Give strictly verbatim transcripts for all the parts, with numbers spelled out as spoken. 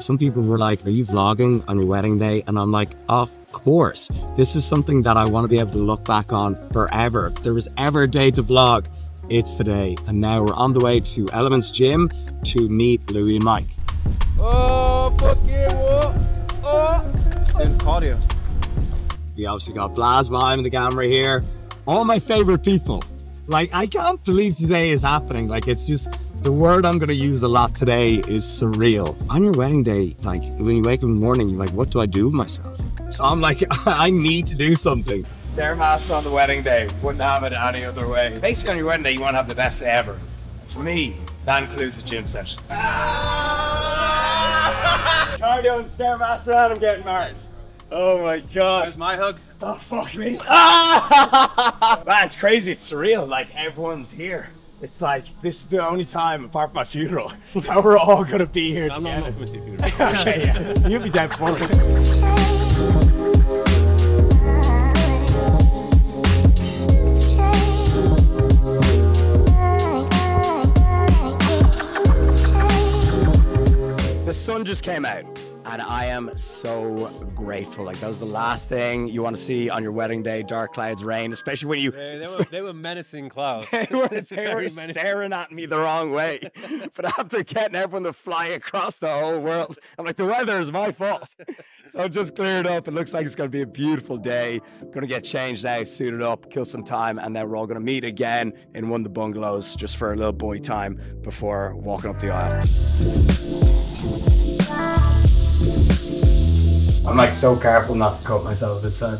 Some people were like, are you vlogging on your wedding day? And I'm like, of course. This is something that I want to be able to look back on forever. If there was ever a day to vlog, it's today. And now we're on the way to Elements Gym to meet Louis and Mike. Oh, fuck yeah, whoa. Oh, and cardio. We obviously got Blas behind the camera here. All my favorite people. Like, I can't believe today is happening. Like, it's just, the word I'm gonna use a lot today is surreal. On your wedding day, like, when you wake up in the morning, you're like, what do I do with myself? So I'm like, I need to do something. Stairmaster on the wedding day, wouldn't have it any other way. Basically, on your wedding day, you wanna have the best day ever. For me, that includes a gym session. Ah! Cardio and Stairmaster, and I'm getting married. Oh my God. There's my hug. Oh, fuck me. Ah! Man, it's crazy, it's surreal. Like, everyone's here. It's like, this is the only time, apart from my funeral, that we're all gonna be here I'm together. I'm not funeral. Okay, yeah. You'll be dead for me. The sun just came out. And I am so grateful. Like, that was the last thing you want to see on your wedding day, dark clouds, rain, especially when you... They, they, were, they were menacing clouds. they were, they were staring at me the wrong way. But after getting everyone to fly across the whole world, I'm like, the weather is my fault. So it just cleared up. It looks like it's going to be a beautiful day. I'm going to get changed now, suited up, kill some time, and then we're all going to meet again in one of the bungalows just for a little boy time before walking up the aisle. I'm like so careful not to cut myself this time.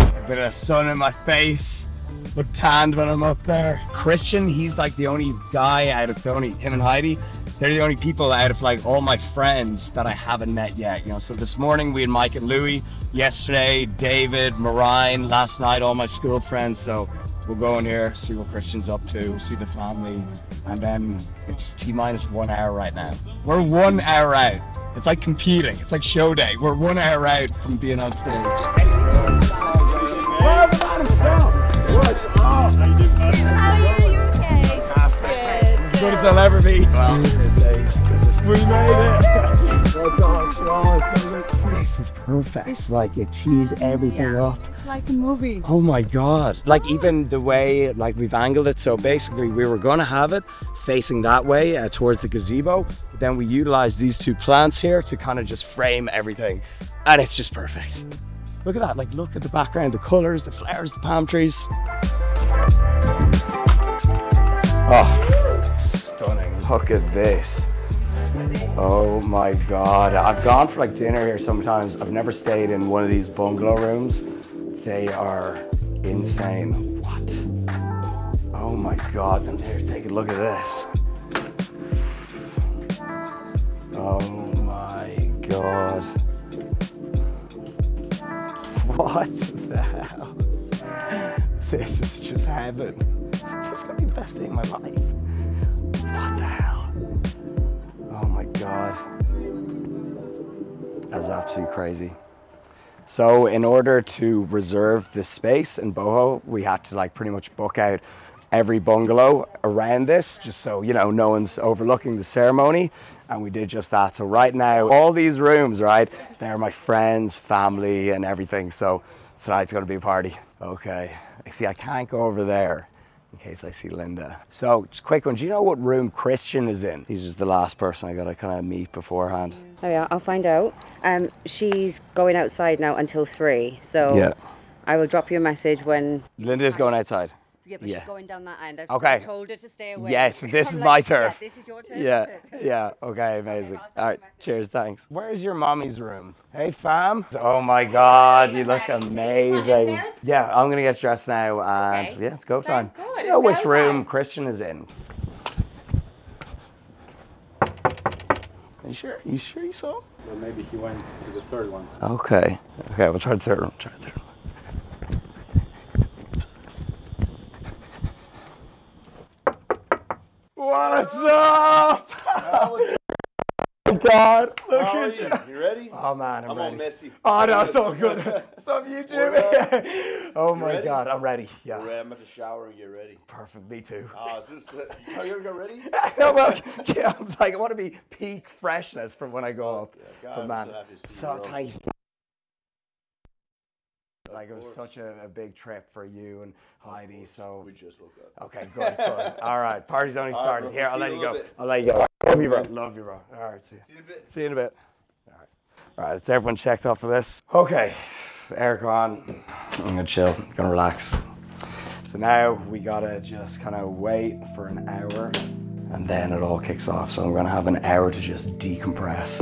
A bit of sun in my face. Look tanned when I'm up there. Christian, he's like the only guy out of Tony, him and Heidi. They're the only people out of like all my friends that I haven't met yet, you know. So this morning we had Mike and Louie, yesterday David, Marine, last night all my school friends. So we'll go in here, see what Christian's up to, see the family, and then it's T minus one hour right now. We're one hour out. It's like competing, it's like show day. We're one hour out from being on stage. Hey, good as I'll ever be. Wow. We made it. This is perfect. It's like it tees everything yeah, up. It's like a movie. Oh my God. Like oh. Even the way like we've angled it. So basically we were going to have it facing that way uh, towards the gazebo. But then we utilized these two plants here to kind of just frame everything. And it's just perfect. Look at that. Like look at the background, the colors, the flowers, the palm trees. Oh. Look at this. Oh my God. I've gone for like dinner here sometimes. I've never stayed in one of these bungalow rooms. They are insane. What? Oh my God. And here, take a look at this. Oh my God. What the hell? This is just heaven. This is gonna be the best day of my life. What the hell? Oh my God. That's absolutely crazy. So in order to reserve this space in Boho, we had to like pretty much book out every bungalow around this, just so, you know, no one's overlooking the ceremony. And we did just that. So right now, all these rooms, right? They're my friends, family and everything. So tonight's gonna be a party. Okay, see, I can't go over there. In case I see Linda. So, just quick one, do you know what room Christian is in? He's just the last person I gotta kind of meet beforehand. Oh yeah, I'll find out. Um, she's going outside now until three, so yeah. I will drop you a message when... Linda's going outside? Yeah, but yeah. She's going down that end. I've okay. told her to stay away. Yes, this is like, my turf. Yeah, this is your turf. Yeah, yeah, okay, amazing. Okay, all right, cheers, thanks. Where's your mommy's room? Hey, fam. Oh my God, you look amazing. Yeah, I'm gonna get dressed now and okay. yeah, it's go Sounds time. Good. Do you know it's which room time. Christian is in? Are you sure? You sure you saw? Well, maybe he went to the third one. Okay, okay, we'll try the third one, try the third one. What's up? God. Look How at you. You. You ready? Oh, man, I'm, I'm ready. I'm all messy. Oh, no, it's all good. What's up, YouTube? Oh, my ready? God, I'm ready. Yeah. Ready. I'm about to shower and get ready. Perfect. Me too. Oh, is this, are you ever got ready? No, well, yeah, I'm like, I want to be peak freshness from when I go oh, up. Yeah. God, man. So, so thanks. Like, it was such a, a big trip for you and Heidi, so. We just woke up. Okay, good, good. All right, party's only started. Right, bro, here, I'll let you go. Bit. I'll let you go. Love you, bro. Love you, bro. All right, see you. See you in a bit. See you in a bit. All right. All right, it's everyone checked off of this. Okay, air on. I'm gonna chill, I'm gonna relax. So now we gotta just kind of wait for an hour and then it all kicks off. So I'm gonna have an hour to just decompress.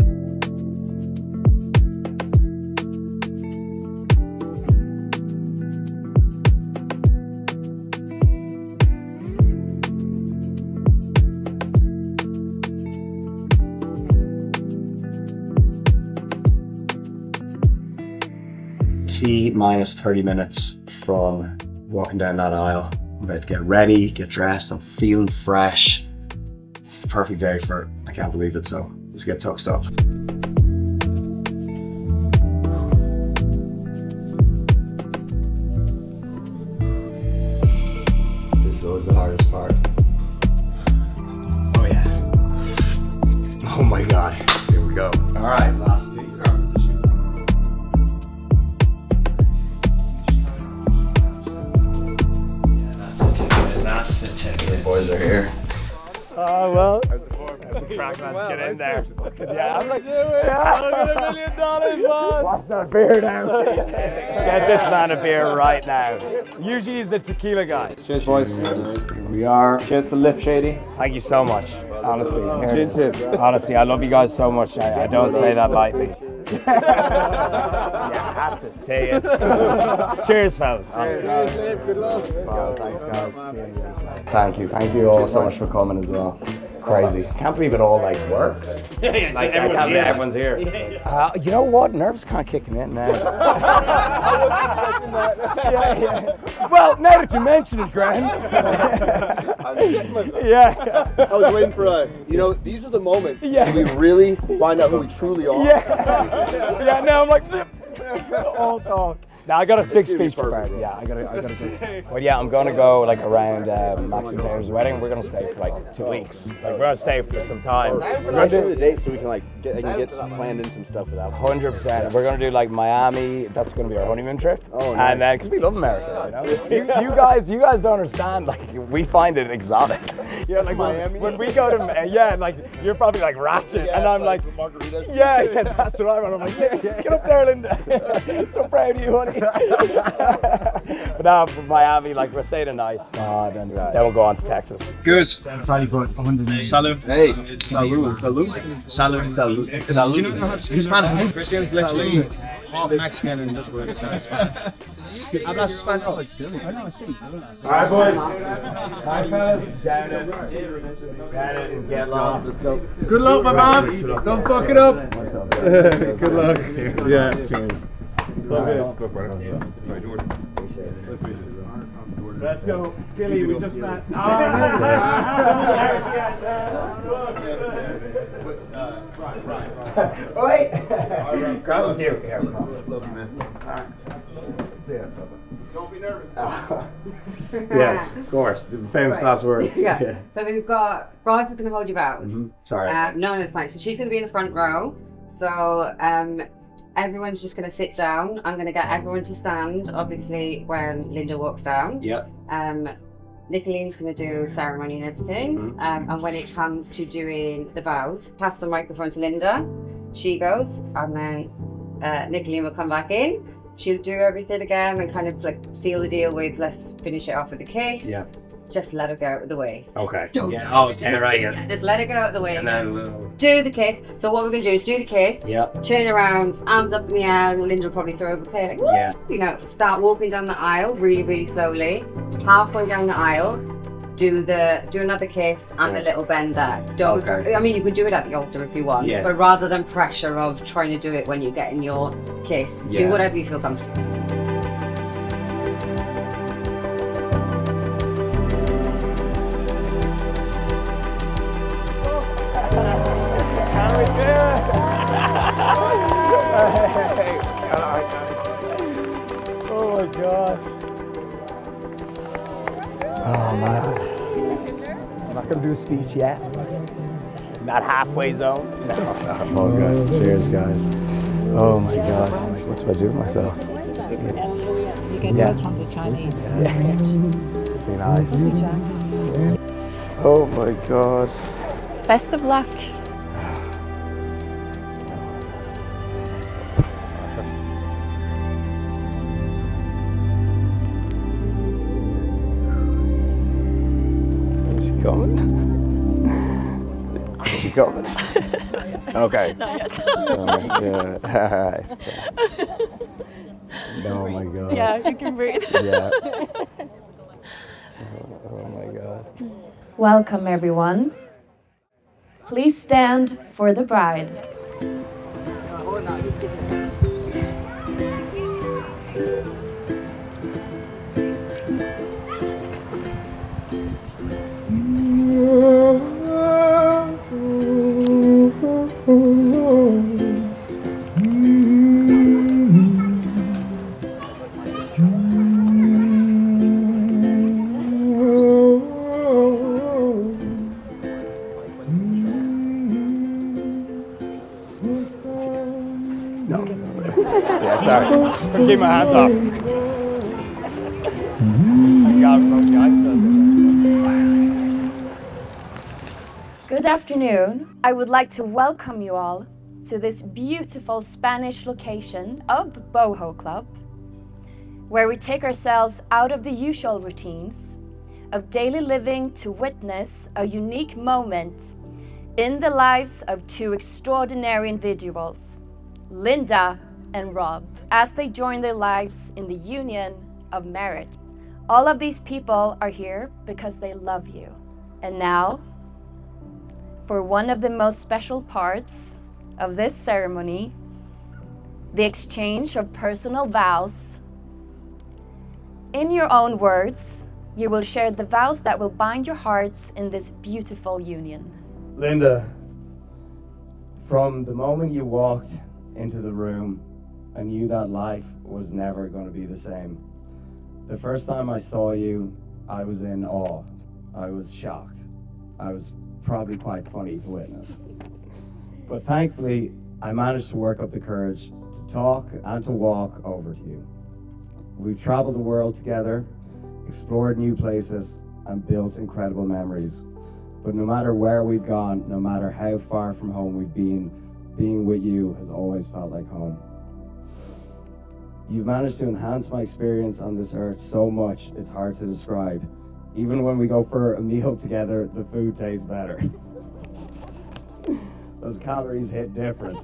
minus thirty minutes from walking down that aisle. I'm about to get ready, get dressed, I'm feeling fresh. It's the perfect day for it. I can't believe it, so let's get tucked up. This is always the hardest part. Oh yeah. Oh my God, here we go. All right, last week. Boys are here. Oh, uh, well. The crack man's well, get in there. Yeah, I'm like, do it. I'll get a million dollars, man. Watch that beer now. Get this man a beer right now. Usually he's the tequila guy. Cheers, boys. Here we are. Cheers to Lip Shady. Thank you so much. Honestly, honestly, I love you guys so much. I, I don't say that lightly. You have to say it. Cheers, fellas. Cheers, Dave. Good luck. Thanks, guys. Thank you. Thank you all so much for coming as well. Crazy. Can't believe it all like worked. Yeah, yeah. Like, everyone's, I can't here. everyone's here. Yeah, yeah. Uh, you know what? Nerves kind of kicking in now. I wasn't expecting that. Yeah, yeah. Well, now that you mention it, Graham. I'm kicking myself. Yeah. I was waiting for a. You know, these are the moments yeah. we really find out who we truly are. Yeah. Yeah. Now I'm like, all talk. Now I got a six speech prepared. Bro. Yeah, I got a, I got a six. Well, yeah, I'm gonna go like around um, Max and Taylor's wedding. We're gonna stay for like two weeks. Like we're gonna stay for some time. We're gonna do the date so we can like get, can get some, planned in some stuff without. Hundred percent. We're gonna do like Miami. That's gonna be our honeymoon trip. Oh, nice. And then because we love America, you know. You, you guys, you guys don't understand. Like we find it exotic. You know, like Miami. When, when we go to uh, yeah, like you're probably like ratchet, yeah, and I'm like, like margaritas. Yeah, yeah, that's what I want. I'm like, yeah, get up there, Linda. So proud of you, honey. But now for Miami, like we're staying a nice spot, and right. then we'll go on to Texas. Good. Salud. Hey. Salud. Salud. Salud. Salud. Do you know how to speak Spanish? Christian's literally half Mexican and doesn't really understand Spanish. Hablas Spanish? Oh no, I see. All right, boys. Hi, fellas. Dad is get lost. Good luck, my man. Don't fuck it up. Good luck. Yeah. Cheers. Love it. Let's go, Billy. We just met. Oh, right, right, right. Wait. Grab a few. Yeah, love you, man. All right. See ya. Don't be nervous. Yeah, of course. The famous right. last words. Yeah. Yeah. So we've got Roz is going to hold you out. Mm-hmm. Sorry. Uh, no, no, it's fine. So she's going to be in the front row. So. Um, Everyone's just going to sit down. I'm going to get everyone to stand, obviously, when Linda walks down. Yep. Um, Nicolene's going to do ceremony and everything. Mm-hmm. um, and when it comes to doing the vows, pass the microphone to Linda. She goes, and then uh, Nicolene will come back in. She'll do everything again and kind of like seal the deal with, let's finish it off with a kiss. Yeah. Just let her get out of the way. Okay. Don't yeah. Oh, okay, right. Yeah. Yeah, just let her get out of the way. And then we'll... do the kiss. So what we're gonna do is do the kiss. Yeah. Turn around, arms up in the air. Linda will probably throw over a plate. Like, yeah. You know, start walking down the aisle really, really slowly. Halfway down the aisle, do the do another kiss and yeah. a little bend there. Don't. Okay. I mean, you can do it at the altar if you want. Yeah. But rather than pressure of trying to do it when you're getting your kiss, yeah. do whatever you feel comfortable. Yeah. Oh man. I'm not gonna do a speech yet. Not halfway zone. No. No, all good. Cheers, guys. Oh my God. I'm like, what do I do with myself? You get those from the Chinese. Yeah. Be nice. Oh my God. Best of luck. Coming. Okay. Not yet. Oh, yeah. Oh my God. Yeah, you can breathe. Yeah. Oh my God. Welcome everyone. Please stand for the bride. Keep my hands off. Good afternoon. I would like to welcome you all to this beautiful Spanish location of Boho Club, where we take ourselves out of the usual routines of daily living to witness a unique moment in the lives of two extraordinary individuals, Linda and Rob, as they join their lives in the union of marriage. All of these people are here because they love you. And now, for one of the most special parts of this ceremony, the exchange of personal vows. In your own words, you will share the vows that will bind your hearts in this beautiful union. Linda, from the moment you walked into the room, I knew that life was never going to be the same. The first time I saw you, I was in awe. I was shocked. I was probably quite funny to witness. But thankfully, I managed to work up the courage to talk and to walk over to you. We've traveled the world together, explored new places, and built incredible memories. But no matter where we've gone, no matter how far from home we've been, being with you has always felt like home. You've managed to enhance my experience on this earth so much, it's hard to describe. Even when we go for a meal together, the food tastes better. Those calories hit different.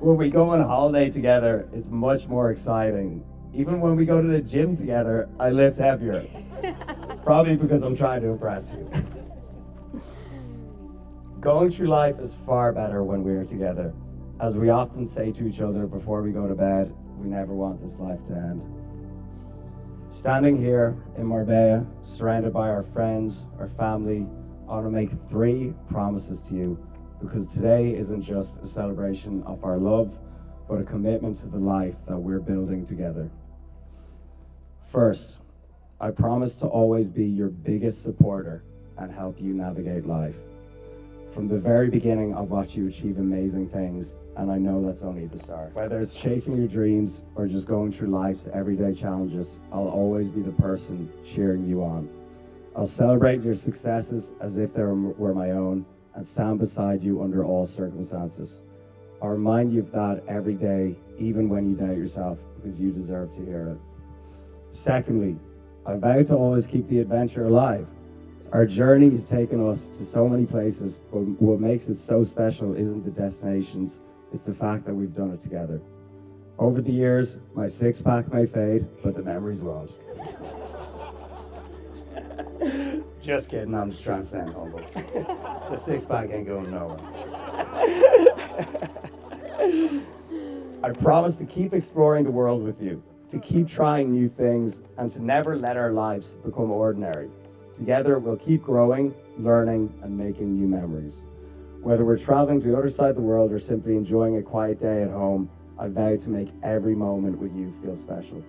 When we go on holiday together, it's much more exciting. Even when we go to the gym together, I lift heavier. Probably because I'm trying to impress you. Going through life is far better when we are together. As we often say to each other before we go to bed, we never want this life to end. Standing here in Marbella, surrounded by our friends, our family, I want to make three promises to you, because today isn't just a celebration of our love, but a commitment to the life that we're building together. First, I promise to always be your biggest supporter and help you navigate life. From the very beginning, I've watched you achieve amazing things, and I know that's only the start. Whether it's chasing your dreams or just going through life's everyday challenges, I'll always be the person cheering you on. I'll celebrate your successes as if they were my own and stand beside you under all circumstances. I'll remind you of that every day, even when you doubt yourself, because you deserve to hear it. Secondly, I vow to always keep the adventure alive. Our journey has taken us to so many places, but what makes it so special isn't the destinations, it's the fact that we've done it together. Over the years, my six-pack may fade, but the memories won't. Just kidding, I'm just trying to stand humble. The six-pack ain't going nowhere. I promise to keep exploring the world with you, to keep trying new things, and to never let our lives become ordinary. Together, we'll keep growing, learning, and making new memories. Whether we're traveling to the other side of the world or simply enjoying a quiet day at home, I vow to make every moment with you feel special.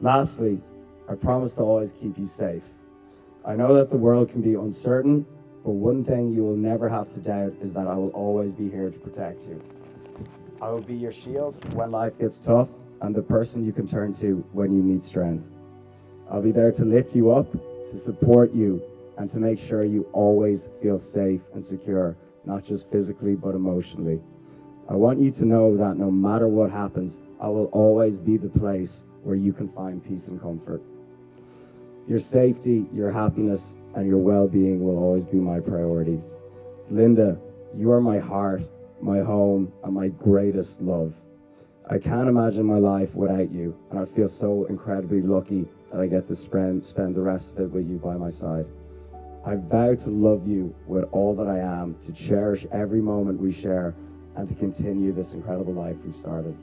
Lastly, I promise to always keep you safe. I know that the world can be uncertain, but one thing you will never have to doubt is that I will always be here to protect you. I will be your shield when life gets tough and the person you can turn to when you need strength. I'll be there to lift you up, to support you, and to make sure you always feel safe and secure, not just physically, but emotionally. I want you to know that no matter what happens, I will always be the place where you can find peace and comfort. Your safety, your happiness, and your well-being will always be my priority. Linda, you are my heart, my home, and my greatest love. I can't imagine my life without you, and I feel so incredibly lucky that I get to spend, spend the rest of it with you by my side. I vow to love you with all that I am, to cherish every moment we share, and to continue this incredible life we've started.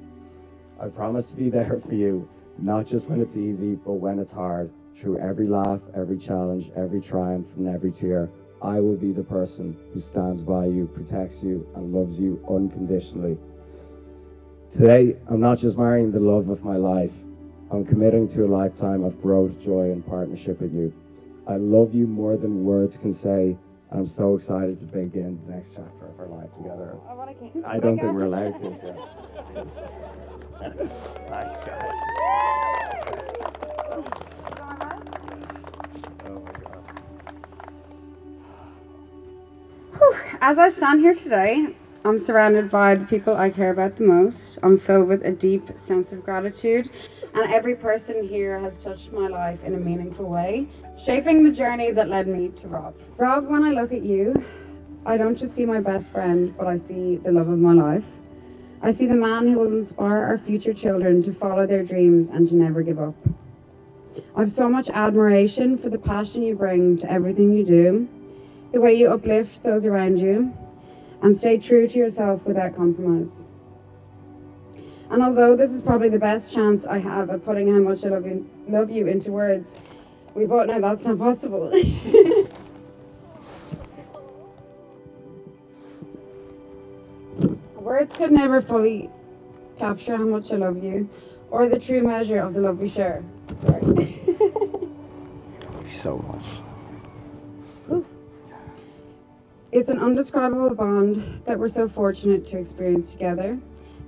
I promise to be there for you, not just when it's easy, but when it's hard. Through every laugh, every challenge, every triumph, and every tear, I will be the person who stands by you, protects you, and loves you unconditionally. Today, I'm not just marrying the love of my life, I'm committing to a lifetime of growth, joy, and partnership with you. I love you more than words can say, and I'm so excited to begin the next chapter of our life together. I want to kiss. I don't think we're allowed to, so. Thanks, guys. Oh my God. Whew. As I stand here today, I'm surrounded by the people I care about the most. I'm filled with a deep sense of gratitude, and every person here has touched my life in a meaningful way, shaping the journey that led me to Rob. Rob, when I look at you, I don't just see my best friend, but I see the love of my life. I see the man who will inspire our future children to follow their dreams and to never give up. I have so much admiration for the passion you bring to everything you do, the way you uplift those around you, and stay true to yourself without compromise. And although this is probably the best chance I have at putting how much I love you, love you into words, we both know that's not possible. Words could never fully capture how much I love you, or the true measure of the love we share. Sorry. I love you so much. Ooh. It's an indescribable bond that we're so fortunate to experience together.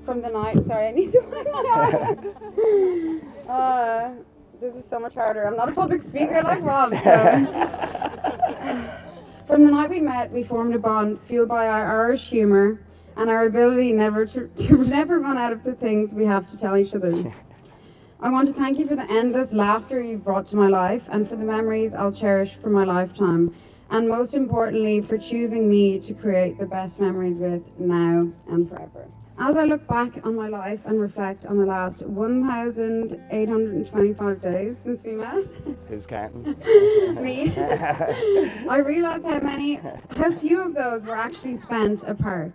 From the night, sorry, I need to wipe my eye. Uh, this is so much harder. I'm not a public speaker like Rob, so. From the night we met, we formed a bond fueled by our Irish humor and our ability never to, to never run out of the things we have to tell each other. I want to thank you for the endless laughter you've brought to my life and for the memories I'll cherish for my lifetime. And most importantly, for choosing me to create the best memories with now and forever. As I look back on my life and reflect on the last one thousand eight hundred twenty-five days since we met. Who's counting? Me. I realize how many, how few of those were actually spent apart.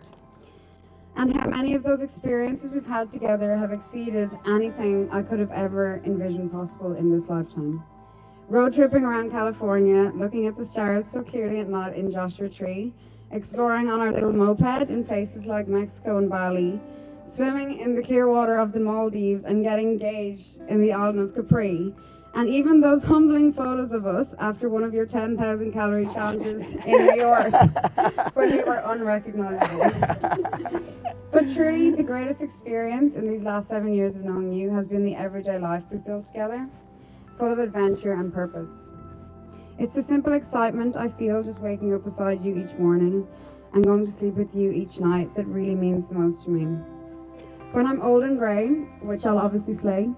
And how many of those experiences we've had together have exceeded anything I could have ever envisioned possible in this lifetime. Road tripping around California, looking at the stars so clearly at night in Joshua Tree, exploring on our little moped in places like Mexico and Bali, swimming in the clear water of the Maldives and getting engaged in the island of Capri, and even those humbling photos of us after one of your ten thousand calorie challenges in New York, when we were unrecognizable. But truly, the greatest experience in these last seven years of knowing you has been the everyday life we've built together, full of adventure and purpose. It's a simple excitement I feel just waking up beside you each morning and going to sleep with you each night that really means the most to me. When I'm old and grey, which I'll obviously slay,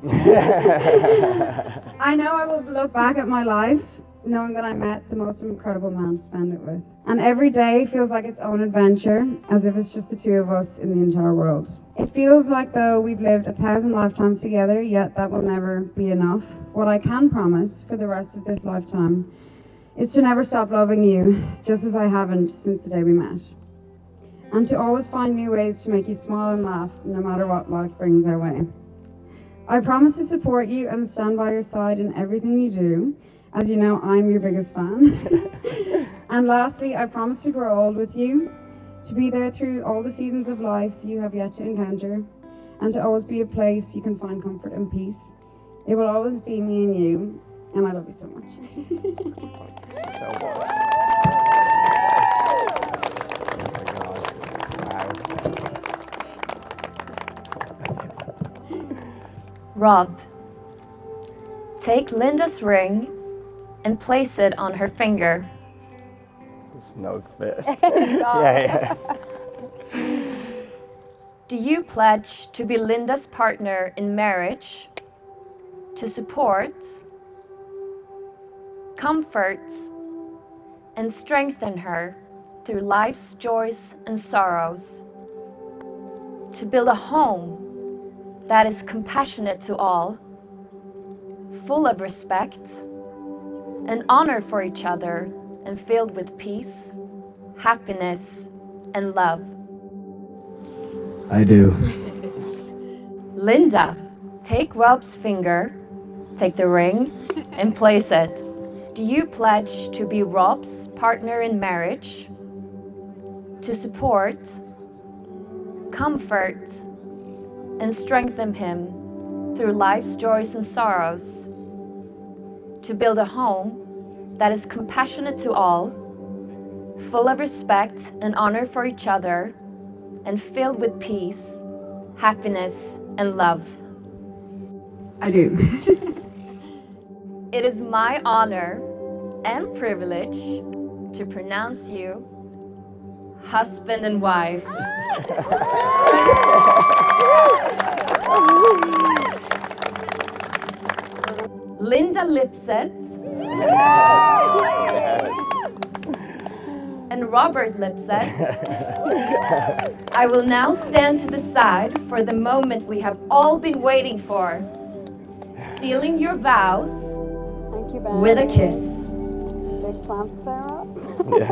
I know I will look back at my life knowing that I met the most incredible man to spend it with. And every day feels like its own adventure, as if it's just the two of us in the entire world. It feels like though we've lived a thousand lifetimes together, yet that will never be enough. What I can promise for the rest of this lifetime is to never stop loving you, just as I haven't since the day we met. And to always find new ways to make you smile and laugh, no matter what life brings our way. I promise to support you and stand by your side in everything you do. As you know, I'm your biggest fan. And lastly, I promise to grow old with you, to be there through all the seasons of life you have yet to encounter, and to always be a place you can find comfort and peace, It will always be me and you, and I love you so much. This is so good. Wow. Rob, take Linda's ring and place it on her finger. It's a snug fit. Yeah, yeah. Do you pledge to be Linda's partner in marriage? To support, comfort, and strengthen her through life's joys and sorrows. To build a home that is compassionate to all, full of respect, an honor for each other, and filled with peace, happiness, and love. I do. Linda, take Rob's finger, take the ring and place it. Do you pledge to be Rob's partner in marriage? To support, comfort, and strengthen him through life's joys and sorrows. To build a home that is compassionate to all, full of respect and honor for each other, and filled with peace, happiness, and love. I do. It is my honor and privilege to pronounce you husband and wife. Linda Lipsett and Robert Lipsett. I will now stand to the side for the moment we have all been waiting for, sealing your vows. With a kiss. Big clap there, Rob. Yeah.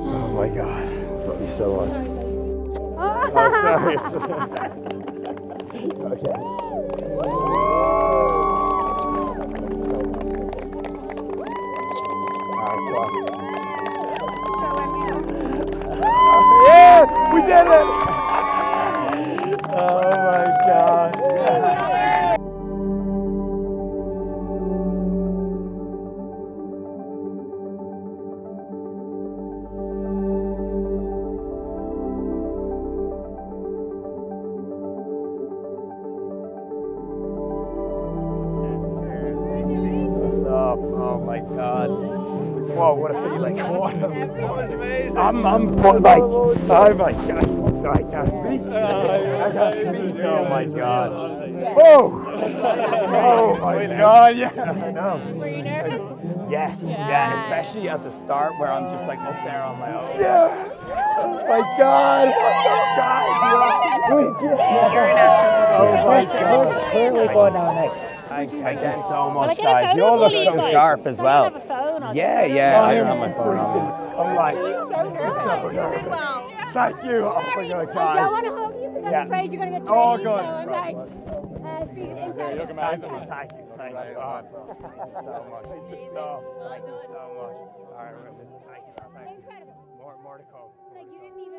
Oh my God. I love you so much. Oh, sorry. Okay. Yeah, we did it. Oh my God. I'm, I'm like, oh my God, I can't speak. I can't speak. Oh my God. Oh, oh my God, yeah. I know. Were you nervous? Yes, yeah, and especially at the start where I'm just like up there on my own. Yeah. Oh my God, what's up, guys? What did you do? Oh my God. Clearly going down next. Thank you so much, guys. You all look so sharp as well. Yeah, yeah, I don't have my phone on. I'm like, I'm so nervous. So nervous. Well. Yeah. Thank you. Oh my God, guys. I don't want to hug you because I'm yeah. afraid you're going to get dirty. Oh God. So I'm right. like, uh, speaking of impact. Look at my eyes. Thank you. Thank you so much. Thank you so much. All right, we're going to just thank you. Thank you. Incredible. More, more to come. Like you didn't even.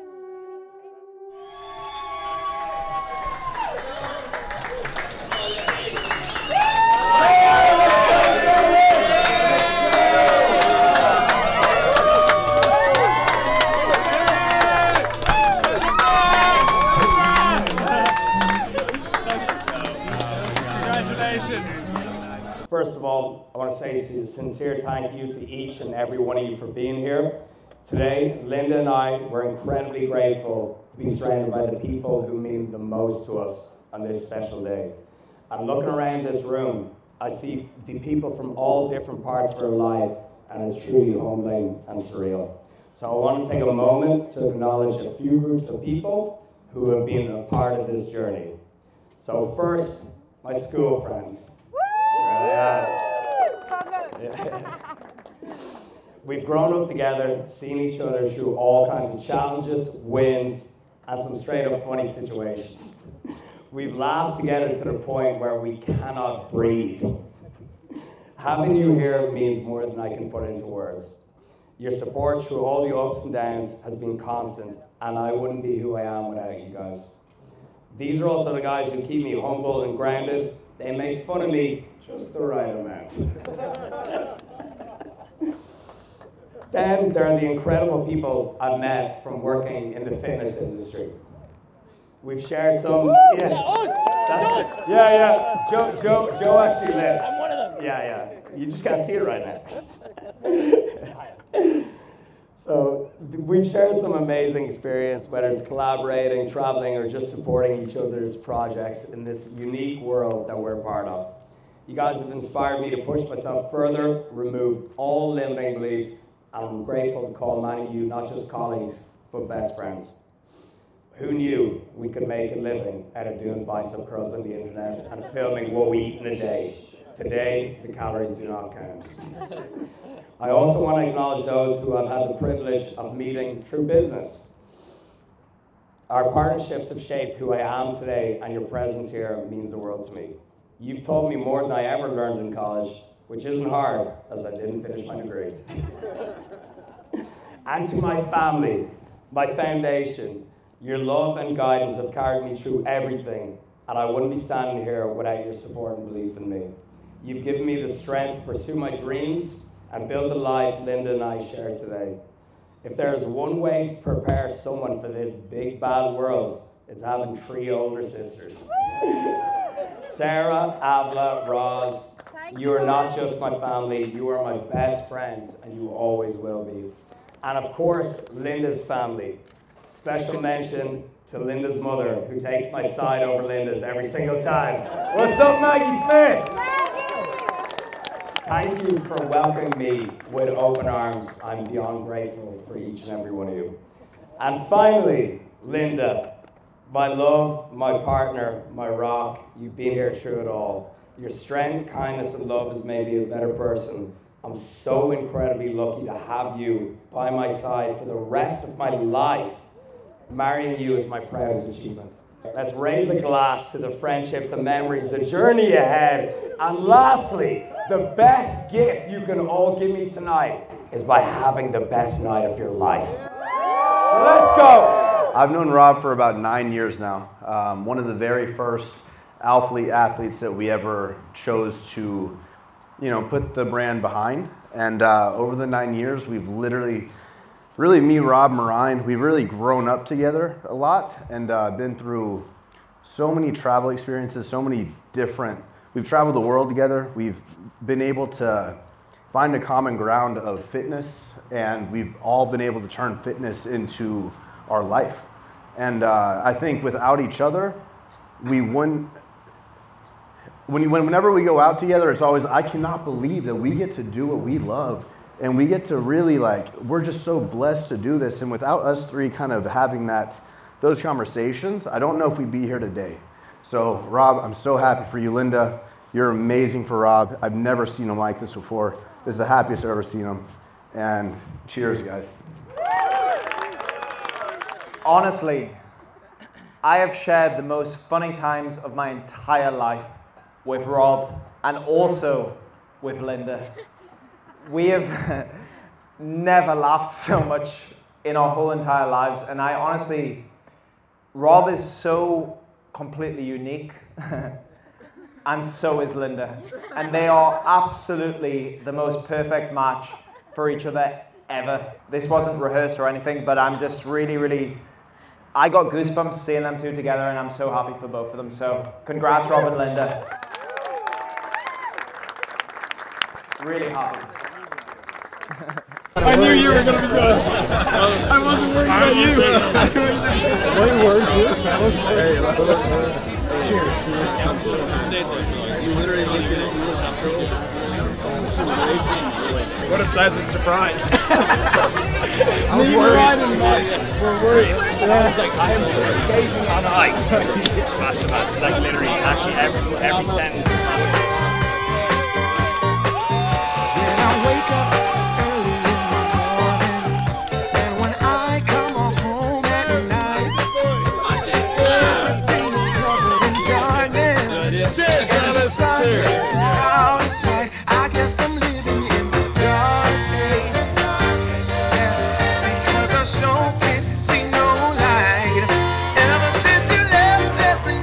First of all, I want to say a sincere thank you to each and every one of you for being here. Today, Linda and I were incredibly grateful to be surrounded by the people who mean the most to us on this special day. And looking around this room, I see the people from all different parts of our life, and it's truly humbling and surreal. So I want to take a moment to acknowledge a few groups of people who have been a part of this journey. So first, my school friends. Yeah. We've grown up together, seen each other through all kinds of challenges, wins, and some straight up funny situations. We've laughed together to the point where we cannot breathe. Having you here means more than I can put into words. Your support through all the ups and downs has been constant, and I wouldn't be who I am without you guys. These are also the guys who keep me humble and grounded. They make fun of me just the right amount. Then there are the incredible people I've met from working in the fitness industry. We've shared some. Woo! Yeah, that's us. yeah, yeah. Joe, Joe, Joe actually lives. I'm one of them. Yeah, yeah. You just can't see it right now. So we've shared some amazing experience, whether it's collaborating, traveling, or just supporting each other's projects in this unique world that we're part of. You guys have inspired me to push myself further, remove all limiting beliefs, and I'm grateful to call many of you not just colleagues, but best friends. Who knew we could make a living out of doing bicep curls on the internet and filming what we eat in a day? Today, the calories do not count. I also want to acknowledge those who I've had the privilege of meeting through business. Our partnerships have shaped who I am today, and your presence here means the world to me. You've taught me more than I ever learned in college, which isn't hard, as I didn't finish my degree. And to my family, my foundation, your love and guidance have carried me through everything, and I wouldn't be standing here without your support and belief in me. You've given me the strength to pursue my dreams and build the life Linda and I share today. If there is one way to prepare someone for this big, bad world, it's having three older sisters. Sarah, Avla, Roz, you are not just my family, you are my best friends, and you always will be. And of course, Linda's family. Special mention to Linda's mother, who takes my side over Linda's every single time. What's up, Maggie Smith? Thank you for welcoming me with open arms. I'm beyond grateful for each and every one of you. And finally, Linda, my love, my partner, my rock, you've been here through it all. Your strength, kindness, and love has made me a better person. I'm so incredibly lucky to have you by my side for the rest of my life. Marrying you is my proudest achievement. Let's raise a glass to the friendships, the memories, the journey ahead. And lastly, the best gift you can all give me tonight is by having the best night of your life. So let's go. I've known Rob for about nine years now. Um, one of the very first Alphalete athletes that we ever chose to, you know, put the brand behind. And uh, over the nine years, we've literally, really me, Rob, Marine, we've really grown up together a lot and uh, been through so many travel experiences, so many different, we've traveled the world together. We've been able to find a common ground of fitness, and we've all been able to turn fitness into our life. And uh, I think without each other, we wouldn't, When, whenever we go out together, it's always, I cannot believe that we get to do what we love. And we get to really, like, we're just so blessed to do this. And without us three kind of having that, those conversations, I don't know if we'd be here today. So, Rob, I'm so happy for you. Linda, you're amazing for Rob. I've never seen him like this before. This is the happiest I've ever seen him. And cheers, guys. Honestly, I have shared the most funny times of my entire life with Rob, and also with Linda. We have never laughed so much in our whole entire lives, and I honestly, Rob is so completely unique, and so is Linda. And they are absolutely the most perfect match for each other ever. This wasn't rehearsed or anything, but I'm just really, really, I got goosebumps seeing them two together, and I'm so happy for both of them. So congrats, Rob and Linda. Really hard. I knew you were going to be good. I wasn't worried about you. What word, dude? Cheers. You literally looked at it. You looked so. What a pleasant surprise. I was worried. We're worried. I was like, I am skating on ice. Smash them out. Like literally, actually every, every sentence. Wake up early in the morning, and when I come home at night, everything is covered in darkness, and the sun is out of sight. I guess I'm living in the dark, because I sure can't see no light. Ever since you left, there's been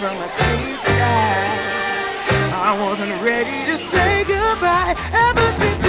From a clear sky, I wasn't ready to say goodbye ever since.